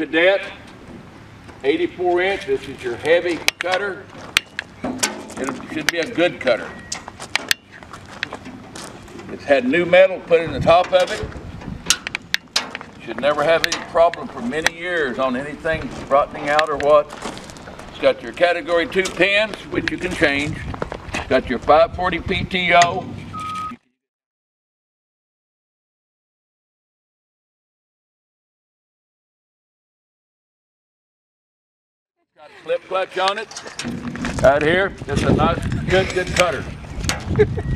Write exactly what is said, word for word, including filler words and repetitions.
Cadet eighty-four inch, this is your heavy cutter. It should be a good cutter. It's had new metal put in the top of it. Should never have any problem for many years on anything rotting out or what. It's got your category two pins, which you can change. It's got your five forty P T O. It's got a slip clutch on it. Right here, it's a nice, good, good cutter.